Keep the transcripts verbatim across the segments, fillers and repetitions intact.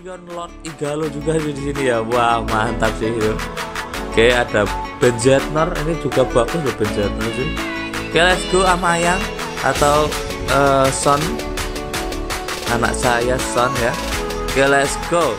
Odion Lord Ighalo juga di sini ya. Wah, mantap sih itu. Oke, ada Ben Zetner, ini juga bagus loh Ben Zetner sih. Oke, let's go Amayang atau uh, Son. Anak saya Son ya. Oke, let's go.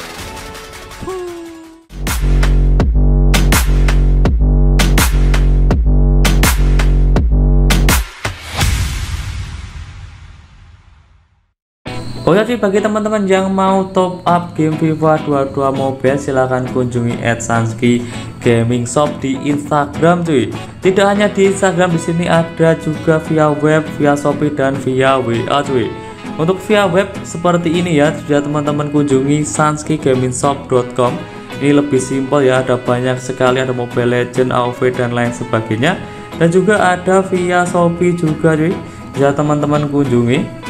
Oh ya, bagi teman-teman yang mau top up game FIFA dua puluh dua Mobile, silahkan kunjungi Ad Sansky Gaming Shop di Instagram cuy. Tidak hanya di Instagram, di sini ada juga via web, via Shopee dan via W A cuy. Untuk via web seperti ini ya, sudah teman-teman kunjungi sansky gaming shop dot com. Ini lebih simpel ya, ada banyak sekali, ada Mobile Legend, A O V dan lain sebagainya. Dan juga ada via Shopee juga cuy. Bisa teman-teman kunjungi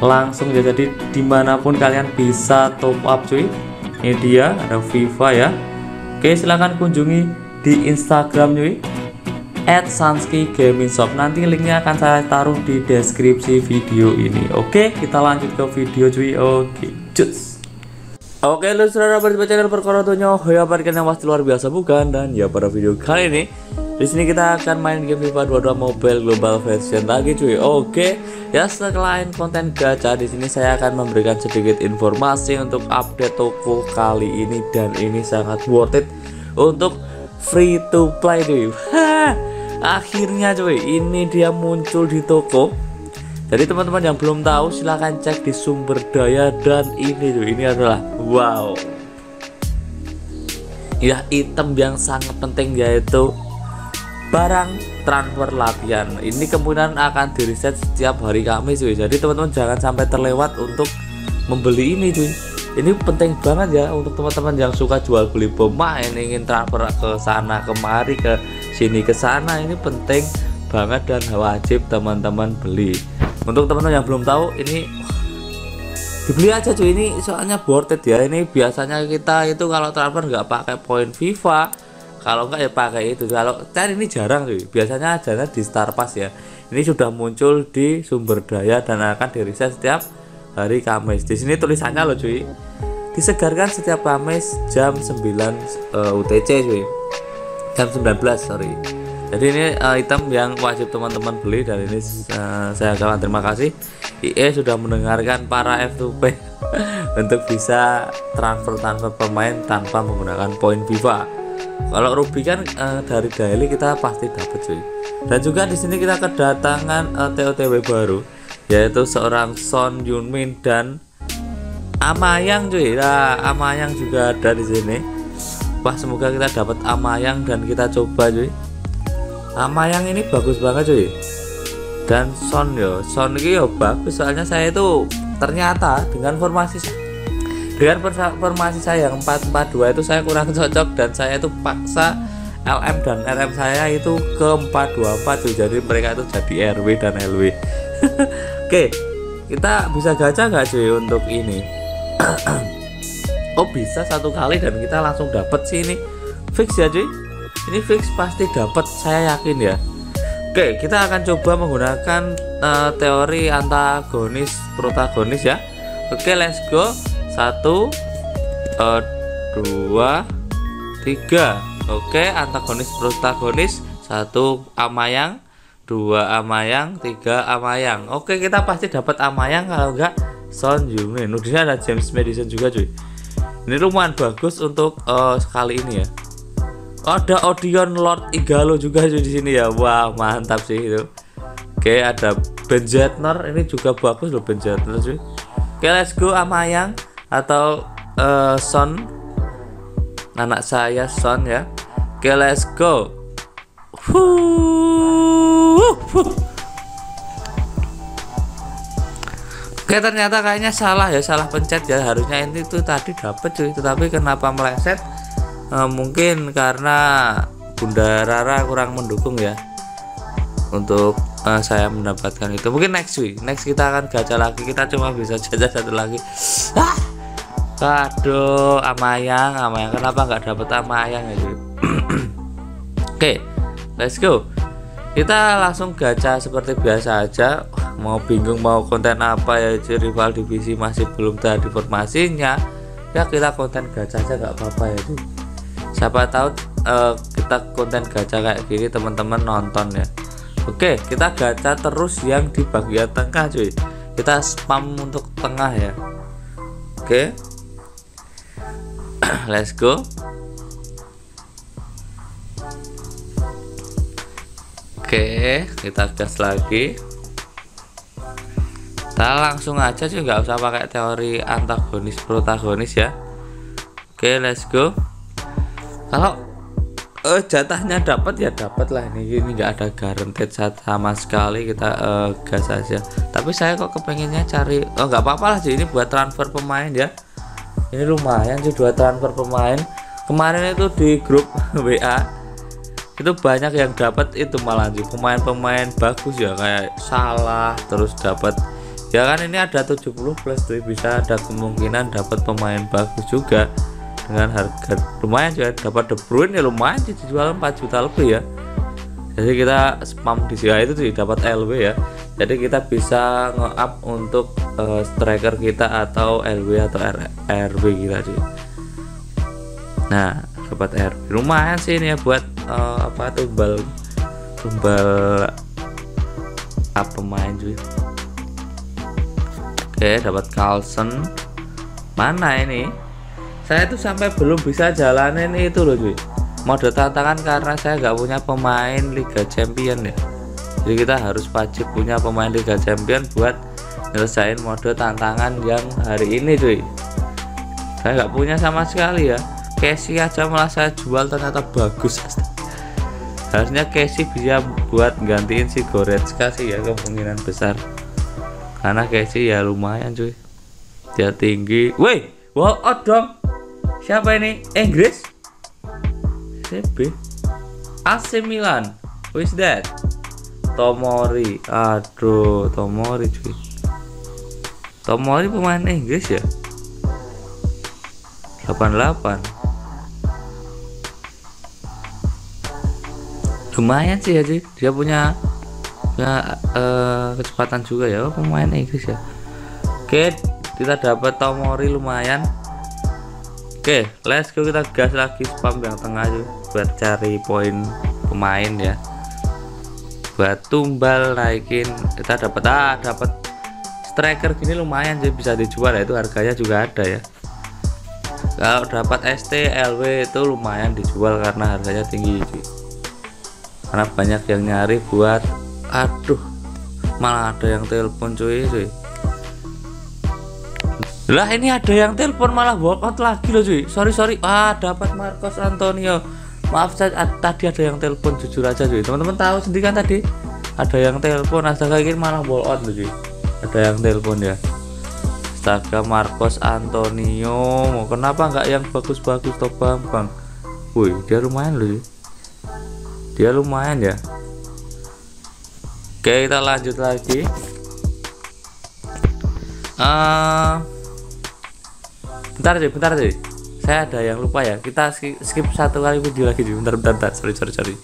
langsung ya, jadi dimanapun kalian bisa top up cuy. Ini dia ada FIFA ya. Oke, silahkan kunjungi di Instagram cuy, at sansky gaming shop. Nanti linknya akan saya taruh di deskripsi video ini. Oke, kita lanjut ke video cuy. Oke, cus. Oke, lu saudara berjumpa channel perkorotonya. Hoya parkir yang pasti luar biasa bukan? Dan ya, pada video kali ini di sini kita akan main game FIFA dua puluh dua Mobile Global Version lagi cuy. Oke, ya selain konten gacha di sini saya akan memberikan sedikit informasi untuk update toko kali ini, dan ini sangat worth it untuk free to play cuy. Hah, akhirnya cuy, ini dia muncul di toko. Jadi teman-teman yang belum tahu silahkan cek di sumber daya, dan ini cuy, ini adalah wow. Ya, item yang sangat penting yaitu barang transfer latihan. Ini kemungkinan akan di reset setiap hari Kamis cuy. Jadi teman-teman jangan sampai terlewat untuk membeli ini cuy. Ini penting banget ya untuk teman-teman yang suka jual beli pemain, ingin transfer ke sana kemari, ke sini ke sana. Ini penting banget dan wajib teman-teman beli. Untuk teman-teman yang belum tahu, ini dibeli aja cuy. Ini soalnya worth it ya. Ini biasanya kita itu kalau transfer nggak pakai poin FIFA, kalau enggak ya pakai itu. Kalau cari ini jarang cuy, biasanya adanya di Star Pass ya. Ini sudah muncul di sumber daya dan akan di-reset setiap hari Kamis. Di sini tulisannya loh cuy, disegarkan setiap Kamis jam sembilan uh, U T C cuy, jam sembilan belas sorry. Jadi ini uh, item yang wajib teman-teman beli, dan ini uh, saya ucapkan terima kasih I E sudah mendengarkan para F two P untuk bisa transfer-transfer pemain tanpa menggunakan poin FIFA. Kalau rugi kan uh, dari daily kita pasti dapat cuy. Dan juga di sini kita kedatangan uh, T O T W baru, yaitu seorang Son Yunmin dan Amayang cuy. Nah, Amayang juga ada di sini. Wah, semoga kita dapat Amayang dan kita coba cuy. Amayang ini bagus banget cuy. Dan Son yo, Son ini yo bagus. Soalnya saya itu ternyata dengan formasi Dengan formasi saya yang empat empat dua itu saya kurang cocok, dan saya itu paksa L M dan R M saya itu ke empat dua empat tuh. Jadi mereka itu jadi R W dan L W. Oke, kita bisa gacha nggak cuy untuk ini? Oh, bisa satu kali dan kita langsung dapat sih ini. Fix ya cuy. Ini fix pasti dapat, saya yakin ya. Oke, kita akan coba menggunakan uh, teori antagonis protagonis ya. Oke, let's go. Satu, uh, dua, tiga. Oke, antagonis protagonis. Satu Amayang, dua Amayang, tiga Amayang. Oke, kita pasti dapat Amayang kalau enggak Son Yunmin. Udah ada James Madison juga cuy. Ini lumayan bagus untuk uh, sekali ini ya. Ada Odion Lord Ighalo juga cuy di sini ya. Wah, mantap sih itu. Oke, ada Ben Zetner. Ini juga bagus loh Ben Zetner cuy. Oke, let's go Amayang atau uh, Son, anak saya Son ya. Oke, let's go. Huh. Oke, ternyata kayaknya salah ya, salah pencet ya. Harusnya ini tuh tadi dapet cuy, tetapi kenapa meleset? Uh, mungkin karena Bunda Rara kurang mendukung ya untuk uh, saya mendapatkan itu. Mungkin next cuy, next kita akan gacha lagi. Kita cuma bisa gacha satu lagi. Ah! Aduh, Amayang, Amayang, kenapa nggak dapat Amayang ya cuy? Oke, let's go. Kita langsung gacha seperti biasa aja. Mau bingung mau konten apa ya cuy, rival divisi masih belum tadi formasinya. ya kita konten gacha aja nggak apa-apa ya tuh. Siapa tahu uh, kita konten gacha kayak gini teman-teman nonton ya. Oke, kita gacha terus yang di bagian tengah cuy, kita spam untuk tengah ya. Oke, let's go. Oke, kita gas lagi. Kita langsung aja cuy, nggak usah pakai teori antagonis protagonis ya. Oke, let's go. Kalau uh, jatahnya dapat ya dapat lah, ini ini nggak ada guaranteed sama sekali, kita uh, gas aja. Tapi saya kok kepengennya cari, oh nggak apa-apa lah cuy, ini buat transfer pemain ya. Ini lumayan cuy, dua transfer pemain. Kemarin itu di grup W A itu banyak yang dapat itu, malah pemain-pemain bagus ya kayak Salah terus dapat ya kan. Ini ada tujuh puluh plus tuh, bisa ada kemungkinan dapat pemain bagus juga dengan harga lumayan juga. Dapat De Bruyne ya lumayan, dijual empat juta lebih ya. Jadi kita spam di sini itu tuh, dapat L W ya. Jadi kita bisa nge-up untuk uh, striker kita atau L W atau R W kita sih. Nah dapat R W lumayan sih ini ya buat Uh, apa tumbal tumbal apa main cuy. Oke, dapat Carlsen. Mana ini saya tuh sampai belum bisa jalanin itu loh cuy, mode tantangan, karena saya nggak punya pemain Liga Champion ya. Jadi kita harus wajib punya pemain Liga Champion buat nyelesain mode tantangan yang hari ini cuy. Saya nggak punya sama sekali ya. Casey aja malah saya jual, ternyata bagus. Harusnya Casey bisa buat gantiin si Goretzka sih ya, kemungkinan besar, karena Casey ya lumayan cuy, dia tinggi. Woi, wall out dong. Siapa ini? Inggris? C B? A C Milan? Who is that? Tomori. Aduh, Tomori cuy. Tomori pemain Inggris ya? delapan delapan lumayan sih ya cuy, dia punya, punya uh, kecepatan juga ya pemain Inggris ya. Oke, kita dapat Tomori lumayan. Oke, let's go, kita gas lagi spam yang tengah aja buat cari poin pemain ya, buat tumbal naikin. Kita dapat ah dapat striker gini lumayan sih, bisa dijual ya, itu harganya juga ada ya. Kalau dapat S T L W itu lumayan dijual karena harganya tinggi cuy, karena banyak yang nyari buat, aduh malah ada yang telepon cuy, cuy. Lah ini ada yang telepon malah walkout lagi loh cuy, sorry sorry. Ah dapat Marcos Antonio, maaf saya tadi ada yang telepon, jujur aja cuy, teman-teman tahu sendiri kan tadi ada yang telepon, astaga ini malah walkout loh cuy, ada yang telepon ya. Astaga Marcos Antonio, mau kenapa nggak yang bagus-bagus toh bang bang. Woi dia lumayan loh cuy, dia lumayan ya. Oke, kita lanjut lagi. Uh, bentar deh, bentar deh, saya ada yang lupa ya, kita skip, skip satu kali video lagi deh. bentar bentar, bentar. sorry sorry sorry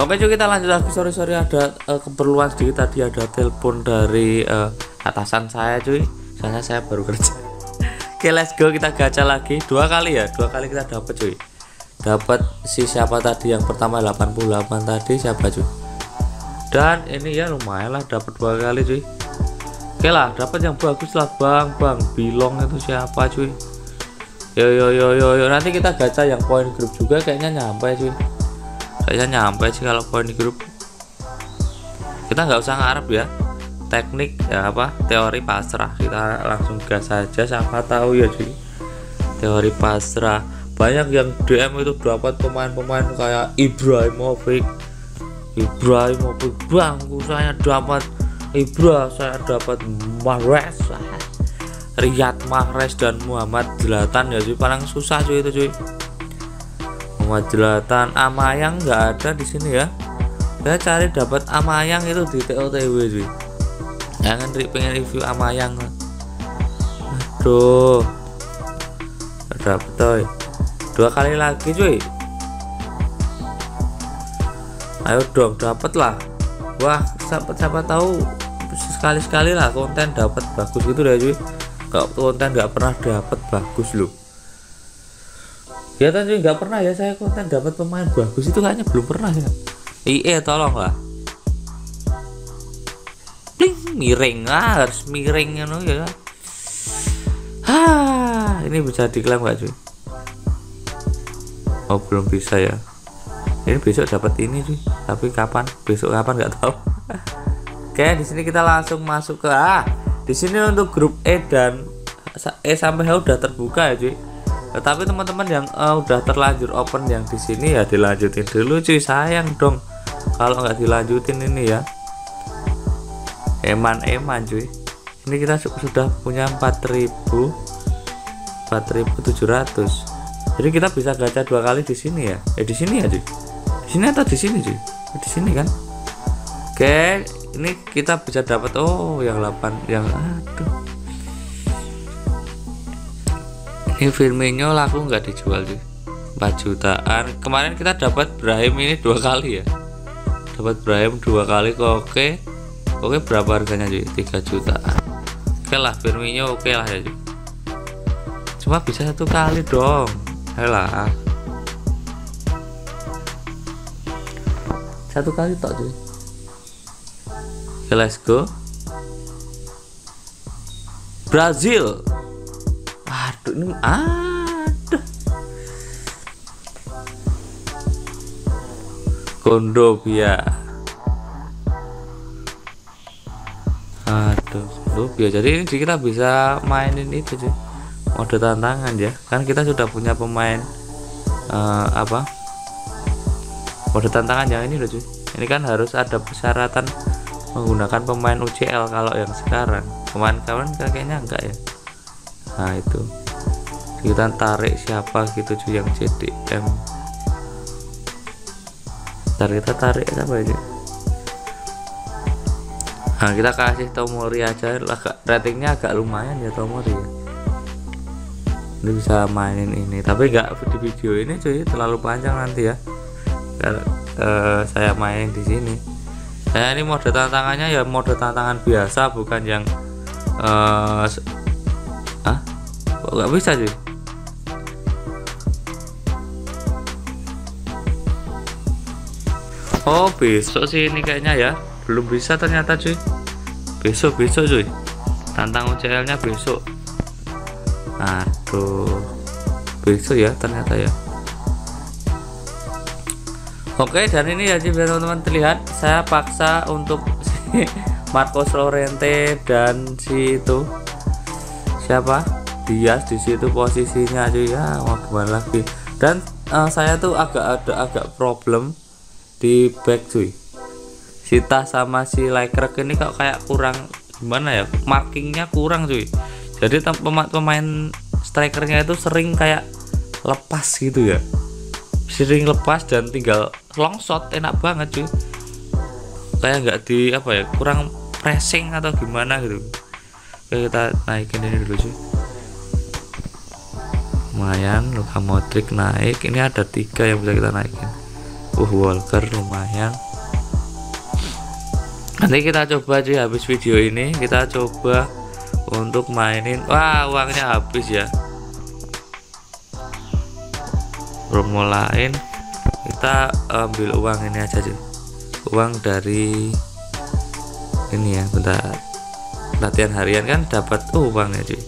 oke cuy, kita lanjut lagi. sorry sorry ada uh, keperluan sedikit, tadi ada telepon dari uh, atasan saya cuy, soalnya saya baru kerja. Oke, let's go, kita gacha lagi dua kali ya, dua kali kita dapet cuy. Dapat si siapa tadi yang pertama delapan puluh delapan tadi siapa cuy, dan ini ya lumayan lah, dapat dua kali cuy. Oke lah, dapat yang bagus lah bang bang. Bilong itu siapa cuy, yo yo yo yo, yo. Nanti kita gacha yang poin grup juga, kayaknya nyampe cuy, kayaknya nyampe sih kalau poin grup. Kita nggak usah ngarep ya, teknik ya apa teori pasrah, kita langsung gas aja, siapa tahu ya cuy, teori pasrah. Banyak yang D M itu dapat pemain-pemain kayak Ibrahimovic, Ibrahimovic bangku, saya dapat Ibra, saya dapat Mahrez, Riyad Mahrez dan Muhammad Jelatan ya cuy, paling susah cuy itu cuy. Muhammad Jelatan, Amayang nggak ada di sini ya. Saya cari dapat Amayang itu di T O T W cuy. Jangan pengen review Amayang. Aduh, dapat toy. Dua kali lagi cuy, ayo dong dapat lah. Wah siapa, siapa tahu sekali-sekali lah konten dapat bagus gitu deh cuy. nggak konten nggak pernah dapat bagus loh ya, tadi nggak pernah ya saya konten dapat pemain bagus itu kayaknya belum pernah ya. Iya tolonglah pling miring ah, harus miring no, ya. Hah, ini bisa diklaim nggak cuy? Oh belum bisa ya. Ini besok dapat ini cuy, tapi kapan? Besok kapan nggak tahu. Oke, di sini kita langsung masuk ke A. Ah, di sini untuk grup E dan E sampai H udah terbuka ya cuy. Tapi teman-teman yang uh, udah terlanjur open yang di sini ya dilanjutin dulu cuy, sayang dong kalau nggak dilanjutin ini ya. Eman-eman cuy. Ini kita sudah punya empat ribu tujuh ratus. Jadi kita bisa gacha dua kali di sini ya. Eh di sini ya cuy. Di sini atau di sini cuy? Di sini kan. Oke, ini kita bisa dapat oh yang delapan yang aduh. Ini Firmino laku nggak dijual cuy. empat jutaan. Kemarin kita dapat Brahim ini dua kali ya. Dapat Brahim dua kali kok. Oke. Oke berapa harganya cuy? tiga jutaan. Oke lah Firmino, oke lah ya cuy. Cuma bisa satu kali dong. Ayolah. Satu kali tok cuy. Oke let's go. Brazil. Aduh ini aduh. Kondobia. Aduh, Kondobia. Jadi ini kita bisa mainin itu sih mode tantangan ya. Kan kita sudah punya pemain uh, apa? Mode tantangan yang ini loh cuy. Ini kan harus ada persyaratan menggunakan pemain U C L kalau yang sekarang. Kemarin-kemarin kayaknya enggak ya. Nah, itu. Kita tarik siapa gitu cuy yang C D M. Ntar kita tarik apa aja. Nah, kita kasih Tomori aja lah, ratingnya agak lumayan ya Tomori ya. Ini bisa mainin ini, tapi nggak di video ini cuy, terlalu panjang nanti ya. Karena uh, saya main di sini. Saya nah, ini mode tantangannya ya mode tantangan biasa, bukan yang uh, ah kok nggak bisa cuy. Oh besok sih ini kayaknya ya. Belum bisa ternyata cuy, besok-besok cuy tantang U C L nya besok. Aduh besok ya ternyata ya. Oke dan ini ya biar teman-teman terlihat saya paksa untuk si Marcos Lorente dan si itu siapa Dias di situ posisinya cuy ya, mau gimana lagi. Dan uh, saya tuh agak ada agak problem di back cuy. Sita sama si Likerk ini kok kayak kurang gimana ya, markingnya kurang cuy. Jadi pemain pemain strikernya itu sering kayak lepas gitu ya, sering lepas dan tinggal long shot enak banget cuy. Kayak nggak di apa ya, kurang pressing atau gimana gitu. Oke, kita naikin ini dulu cuy. Lumayan, Luka Modric naik. Ini ada tiga yang bisa kita naikin. Uh Walker lumayan. Nanti kita coba cuy, habis video ini kita coba untuk mainin. Wah uangnya habis ya, promo lain kita ambil uang ini aja cuy, uang dari ini ya. Bentar, latihan harian kan dapat uangnya cuy,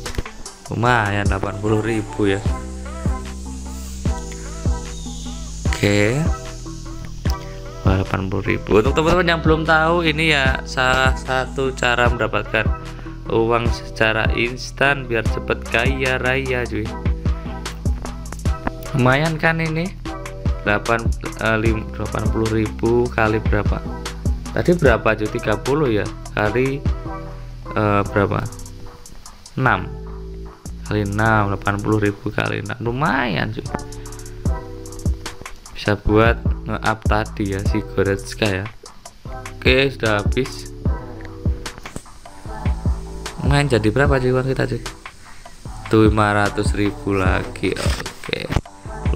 lumayan delapan puluh ribu ya. Oke delapan puluh ribu. Untuk teman-teman yang belum tahu ini ya salah satu cara mendapatkan uang secara instan biar cepet kaya raya cuy. Lumayan kan ini delapan puluh ribu kali berapa tadi, berapa cuy? tiga puluh ya kali eh, berapa enam kali enam, delapan puluh ribu kali enam lumayan cuy, bisa buat nge-up tadi ya si Goretzka ya. Oke sudah habis. Main jadi berapa cuy uang kita cuy? lima ratus ribu lagi. Oke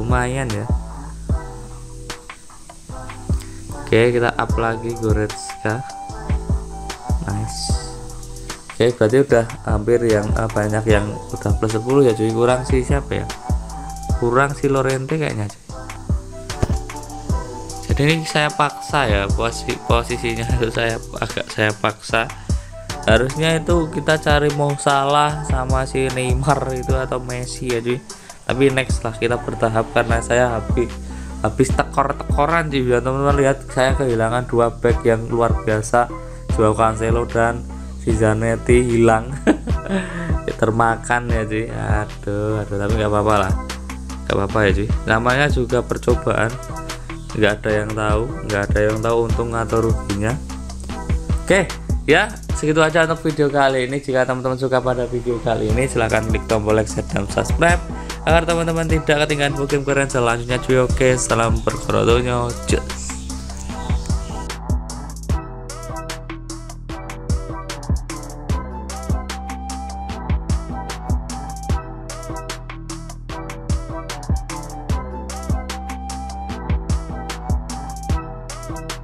lumayan ya. Oke kita up lagi Goretzka. Nice. Oke Oke, berarti udah hampir yang uh, banyak yang udah plus sepuluh ya cuy. Kurang si siapa ya, kurang si Lorente kayaknya cuy. Jadi ini saya paksa ya, posisi posisinya harus saya agak saya paksa. Harusnya itu kita cari Mo Salah sama si Neymar itu atau Messi ya cuy, tapi next lah, kita bertahap karena saya habis habis tekor-tekoran cuy. Ya teman-teman lihat, saya kehilangan dua back yang luar biasa, Joao Cancelo dan Sizanetti hilang. Termakan ya cuy, aduh aduh, tapi nggak apa-apa lah, nggak apa-apa ya cuy, namanya juga percobaan, nggak ada yang tahu, nggak ada yang tahu untung atau ruginya. Oke ya, segitu aja untuk video kali ini. Jika teman-teman suka pada video kali ini, silahkan klik tombol like, share, dan subscribe agar teman-teman tidak ketinggalan game keren selanjutnya cuy. Oke, salam berkerodonyo, cus.